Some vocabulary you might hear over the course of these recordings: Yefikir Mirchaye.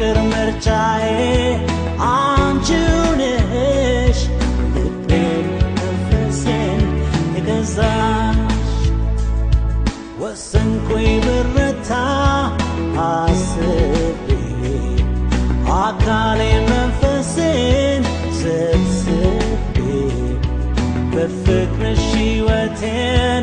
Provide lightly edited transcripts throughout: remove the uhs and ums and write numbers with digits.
Yefikir Mirchaye, anjunesh, yeter nefesin gezash, wasenqui birta asbi, akali nefesin sitsebi, befikr shiwatin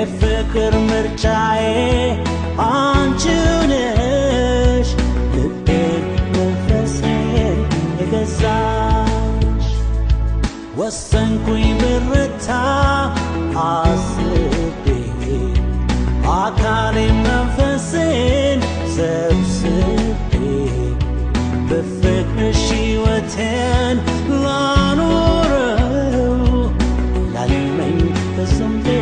Yefikir Mirchaye, anjunesh, lipin nefesin gezash, wasenqui birta asbi, akali nefesin sibsibi, befikr shiwatin lanureu, lalimin besumbi.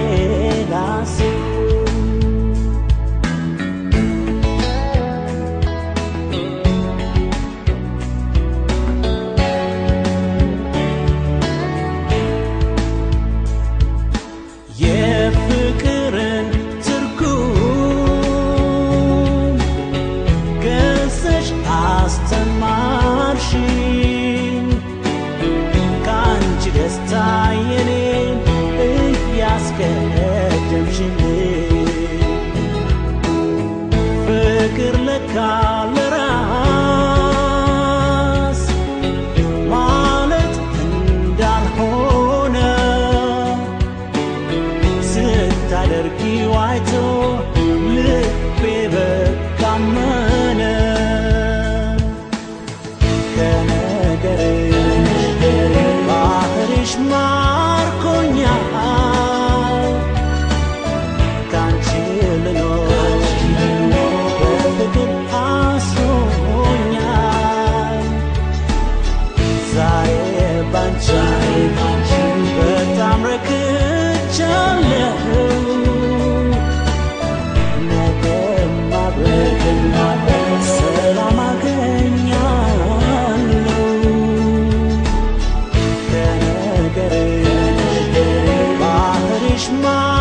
Smile.